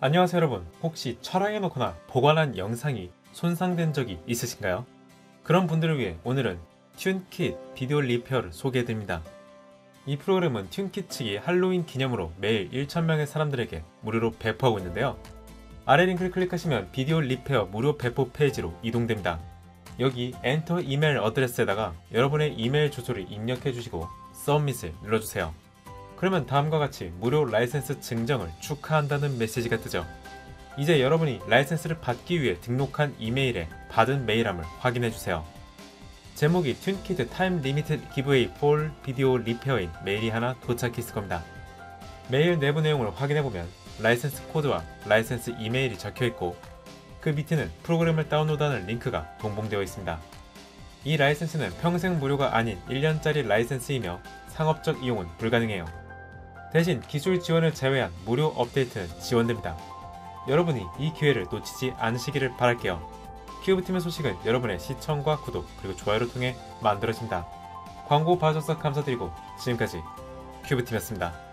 안녕하세요 여러분, 혹시 촬영해놓거나 보관한 영상이 손상된 적이 있으신가요? 그런 분들을 위해 오늘은 튠킷 비디오 리페어를 소개해드립니다. 이 프로그램은 튠킷 측이 할로윈 기념으로 매일 1000명의 사람들에게 무료로 배포하고 있는데요. 아래 링크를 클릭하시면 비디오 리페어 무료 배포 페이지로 이동됩니다. 여기 엔터 이메일 어드레스에다가 여러분의 이메일 주소를 입력해주시고 서밋을 눌러주세요. 그러면 다음과 같이 무료 라이센스 증정을 축하한다는 메시지가 뜨죠. 이제 여러분이 라이센스를 받기 위해 등록한 이메일에 받은 메일함을 확인해주세요. 제목이 튠킷 타임 리미티드 기브웨이 폴 비디오 리페어인 메일이 하나 도착했을 겁니다. 메일 내부 내용을 확인해보면 라이센스 코드와 라이센스 이메일이 적혀있고 그 밑에는 프로그램을 다운로드하는 링크가 동봉되어 있습니다. 이 라이센스는 평생 무료가 아닌 1년짜리 라이센스이며 상업적 이용은 불가능해요. 대신 기술 지원을 제외한 무료 업데이트는 지원됩니다. 여러분이 이 기회를 놓치지 않으시기를 바랄게요. 큐브TV의 소식은 여러분의 시청과 구독 그리고 좋아요를 통해 만들어진다. 광고 봐주셔서 감사드리고 지금까지 큐브TV였습니다.